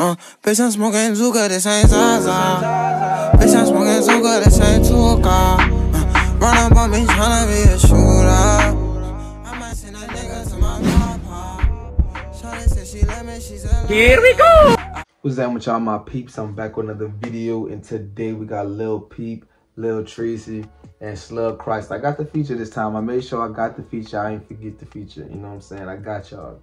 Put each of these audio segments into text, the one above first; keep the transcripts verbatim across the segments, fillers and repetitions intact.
Uh, bitch, I'm smoking Zuka, this ain't Zaza. Bitch, I'm smoking Zuka, this ain't Tuka. Uh, run up on me, tryna be a shooter. I might send a nigga to my papa. Shawty said she let me, she said. Here we go! What's that with y'all, my peeps? I'm back with another video, and today we got Lil Peep, Lil Tracy, and Slug Christ. I got the feature this time. I made sure I got the feature. I ain't forget the feature. You know what I'm saying? I got y'all.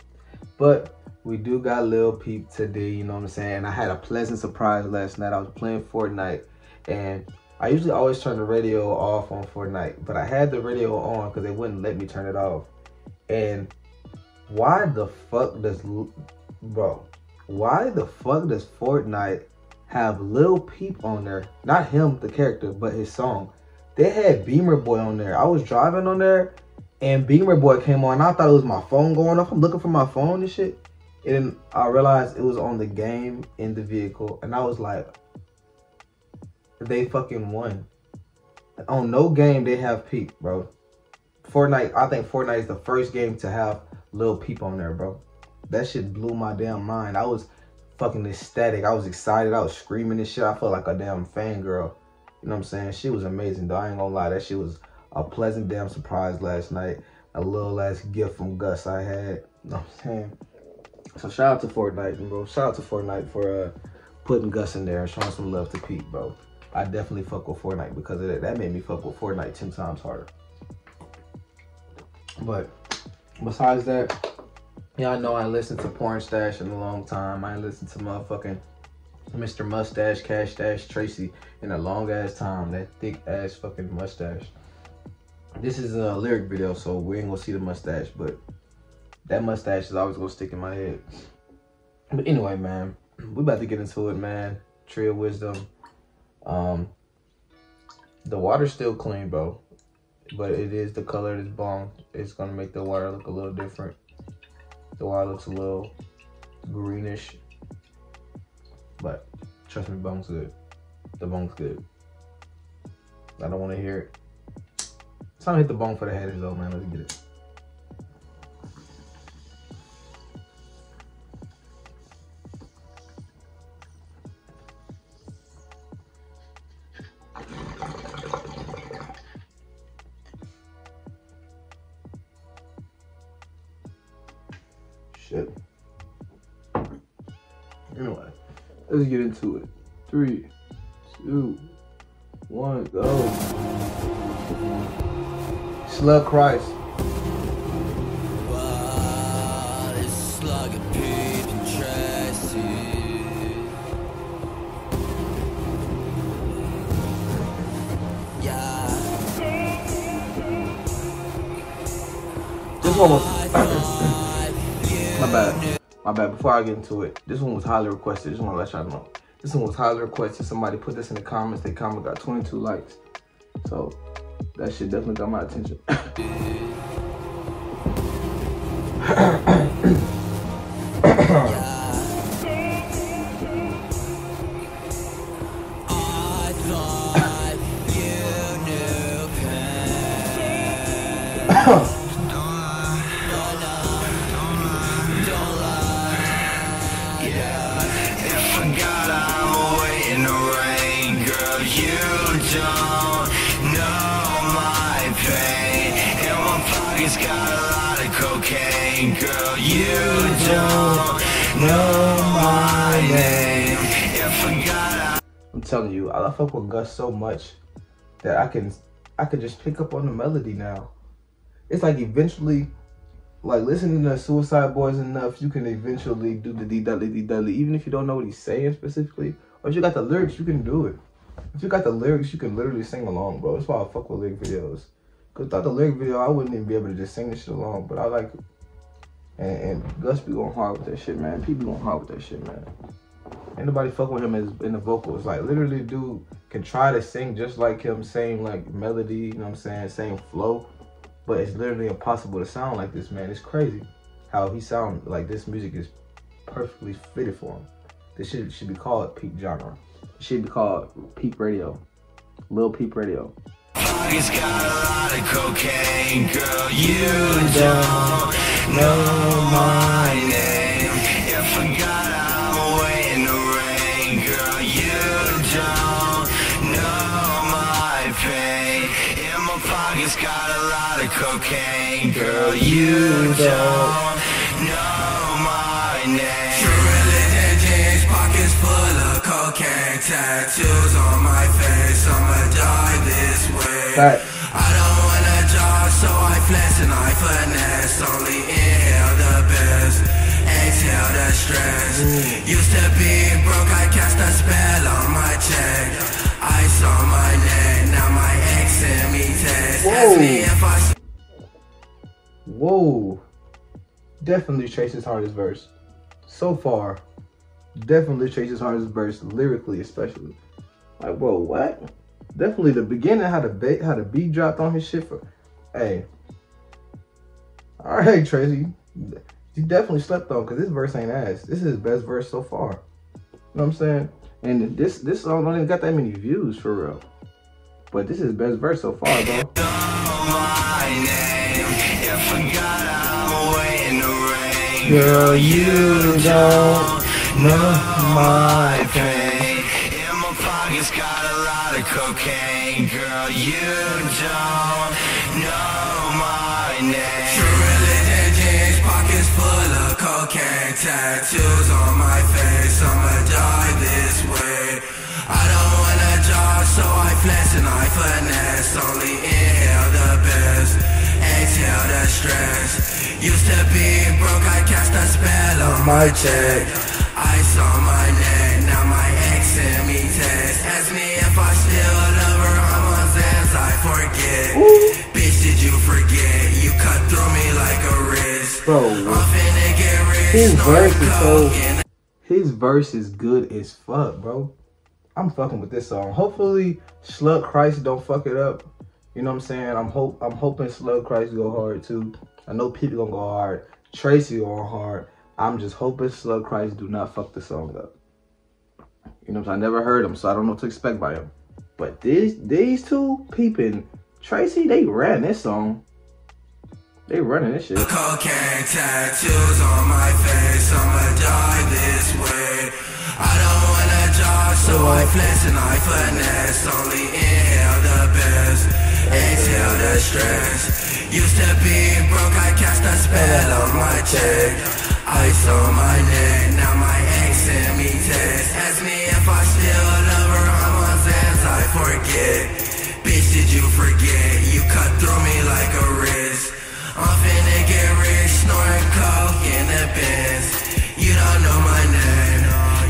But we do got Lil Peep today, you know what I'm saying? And I had a pleasant surprise last night. I was playing Fortnite, and I usually always turn the radio off on Fortnite, but I had the radio on because they wouldn't let me turn it off. And why the fuck does, bro, why the fuck does Fortnite have Lil Peep on there? Not him, the character, but his song. They had Beamer Boy on there. I was driving on there, and Beamer Boy came on. I thought it was my phone going off. I'm looking for my phone and shit. And then I realized it was on the game in the vehicle. And I was like, they fucking won. On no game, they have Peep, bro. Fortnite, I think Fortnite is the first game to have Lil Peep on there, bro. That shit blew my damn mind. I was fucking ecstatic. I was excited. I was screaming and shit. I felt like a damn fangirl. You know what I'm saying? She was amazing, though. I ain't gonna lie. That shit was a pleasant damn surprise last night. A little ass gift from Gus I had. You know what I'm saying? So shout out to Fortnite, bro. Shout out to Fortnite for uh, putting Gus in there and showing some love to Pete, bro. I definitely fuck with Fortnite because of that. That made me fuck with Fortnite ten times harder. But besides that, y'all know I listened to Porn Stash in a long time. I ain't listened to motherfucking Mister Mustache, Cash Stash, Tracy in a long ass time. That thick ass fucking mustache. This is a lyric video, so we ain't gonna see the mustache, but that mustache is always gonna stick in my head. But anyway, man, we about to get into it, man. Tree of Wisdom. Um, the water's still clean, bro, but it is the color that's bomb. It's gonna make the water look a little different. The water looks a little greenish, but trust me, bone's good. The bone's good. I don't want to hear it. It's time to hit the bone for the haters, though, man. Let's get it. Shit. Anyway, let's get into it. Three, two, one, go. Slug Christ. Wow, this slug of Peep and Tracy. Yeah. This one was My bad. My bad. Before I get into it, this one was highly requested. Just want to let y'all know. This one was highly requested. Somebody put this in the comments. They comment got twenty-two likes. So that shit definitely got my attention. Girl, you don't know my name. If I got, I'm telling you, I fuck with Gus so much that I can I can just pick up on the melody now. It's like eventually, like listening to Suicide Boys enough, you can eventually do the D Dudley D Dudley. Even if you don't know what he's saying specifically, or if you got the lyrics, you can do it. If you got the lyrics, you can literally sing along, bro. That's why I fuck with lyric videos. Cause without the lyric video, I wouldn't even be able to just sing this shit along. But I like it. And, and Gus be going hard with that shit, man. People going hard with that shit, man. Ain't nobody fuck with him as, in the vocals. Like, literally, dude can try to sing just like him, same, like, melody, you know what I'm saying, same flow. But it's literally impossible to sound like this, man. It's crazy how he sound like this music is perfectly fitted for him. This shit should be called Peep Genre. It should be called Peep Radio. Lil Peep Radio. He's got a lot of cocaine, girl, you don't know my name. If I got out of way in the cocaine, girl, you don't know my name. She really did jeans, pockets full of cocaine, tattoos on my face, I'ma die this way. Right. I don't wanna die, so I flex and I finesse, only inhale the best, exhale the stress. Mm. Used to be broke, I cast a spell on my check, ice on my neck, now my ex sent me text. Ask me if I... Whoa, definitely Tracy's hardest verse so far. Definitely Tracy's hardest verse lyrically, especially. Like, whoa, what? Definitely the beginning, how the beat, how the beat dropped on his shit for. Hey, all right, Tracy, you definitely slept on because this verse ain't ass. This is his best verse so far. You know what I'm saying? And this this song don't even got that many views for real, but this is his best verse so far, bro. Forgot I'm away in the rain. Girl, you don't know my pain. In my pocket's got a lot of cocaine. Girl, you don't know my name. She really did jeans, pockets full of cocaine, tattoos on my face, I'ma die this way. I don't wanna die, so I flex and I finesse, only inhale the best, exhale the stress. Used to be broke, I cast a spell on my check, ice on my neck, now my ex sent me text. Ask me if I still love her, I'm on Zans, I forget. Ooh. Bitch, did you forget? You cut through me like a wrist. Bro, I'm finna get rich. His verse is so... His verse is good as fuck, bro. I'm fucking with this song. Hopefully Slug Christ don't fuck it up. You know what I'm saying? I'm hope I'm hoping Slug Christ go hard too. I know people gonna go hard. Tracy going hard. I'm just hoping Slug Christ do not fuck the song up. You know what I'm saying? I never heard him, so I don't know what to expect by him. But these these two, peeping Tracy, they ran this song. They running this shit. Cocaine tattoos on my face, I'ma die this way. I don't wanna die, so I flex and I finesse, only inhale the best, exhale the stress. Used to be broke, I cast a spell on my check, ice on my neck, now my ex sent me text. Ask me if I still love her, I'm on Zans, I forget. Bitch, did you forget? You cut through me like a wrist. I'm finna get rich, snoring coke in the Benz. You don't know my name,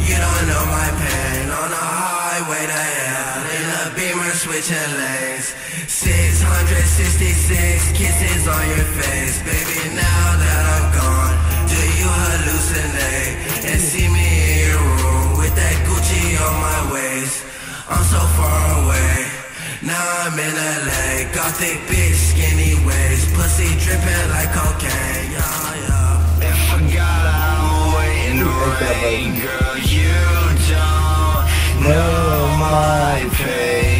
you don't know my pain. On the highway to hell, in a Beamer switching lanes. Six hundred sixty-six kisses on your face, baby, now that I'm gone. Do you hallucinate and see me in your room with that Gucci on my waist? I'm so far away, now I'm in L A. Gothic bitch, skinny waist, pussy dripping like cocaine, yeah, yeah. If I got out away in the rain, girl, you don't know my pain.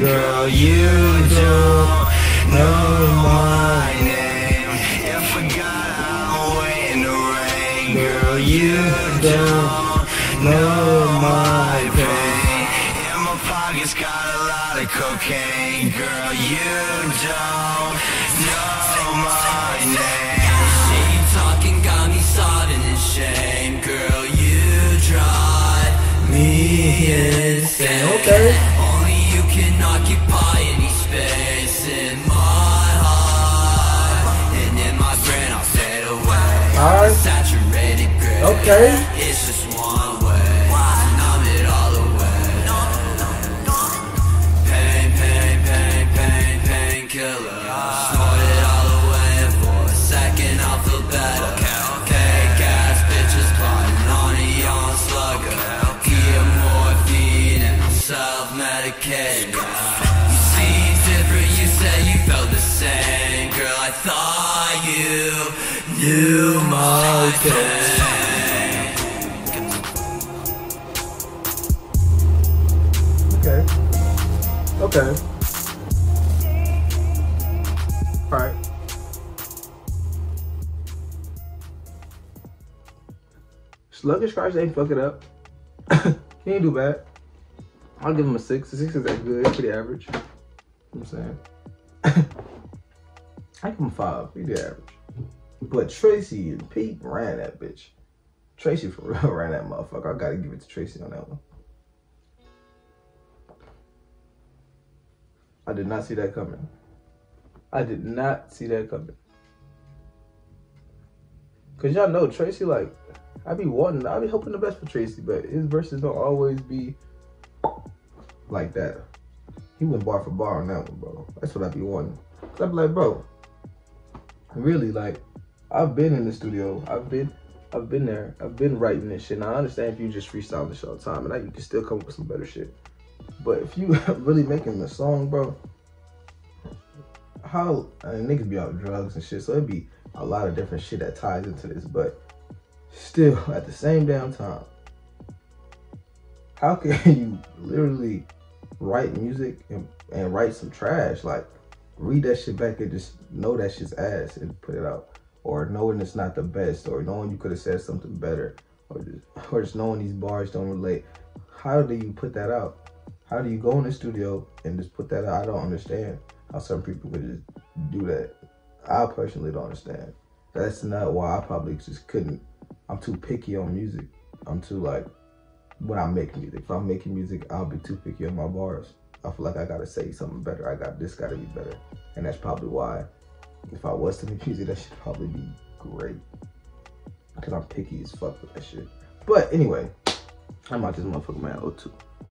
Girl, you don't know my name. If I got out away in the rain, girl, you don't know my pain. In my pocket's got a lot of cocaine, girl, you don't know my name. She talking got me sodden in shame, girl, you drive me insane. Okay. Can occupy any space in my heart and in my brain. I'll fade away. Right. Saturated gray. Okay. It's just one way. Numb it all away. No, no, no. Pain, pain, pain, pain, pain killer. Snort it all away for a second. I'll feel better. Fake ass bitches climbing on a young slugger. Give morphine and I'm self-medicated. Thought you knew my pain. Okay. Okay. All right. Sluggish Christ ain't fuck it up. He ain't do bad. I'll give him a six. A six is that good. Pretty average. You know what I'm saying? I give him five. He did average. But Tracy and Pete ran that bitch. Tracy for real ran that motherfucker. I gotta give it to Tracy on that one. I did not see that coming. I did not see that coming. Cause y'all know Tracy, like, I be wanting, I be hoping the best for Tracy, but his verses don't always be like that. He went bar for bar on that one, bro. That's what I be wanting. Cause I be like, bro, really, like, I've been in the studio. I've been, I've been there. I've been writing this shit. Now I understand if you just freestyle this all the time, and I, you can still come up with some better shit. But if you really making a song, bro, how, I mean, niggas be on drugs and shit, so it'd be a lot of different shit that ties into this, but still, at the same damn time, how can you literally write music and, and write some trash? Like, read that shit back and just know that shit's ass and put it out. Or knowing it's not the best, or knowing you could have said something better, or just, or just knowing these bars don't relate. How do you put that out? How do you go in the studio and just put that out? I don't understand how some people would just do that. I personally don't understand. That's not why I probably just couldn't. I'm too picky on music. I'm too like, when I make music, if I'm making music, I'll be too picky on my bars. I feel like I gotta say something better. I got, this gotta be better. And that's probably why, if I was to make music, that should probably be great. Cause I'm picky as fuck with that shit. But anyway, I'm out this motherfucker, man. oh two.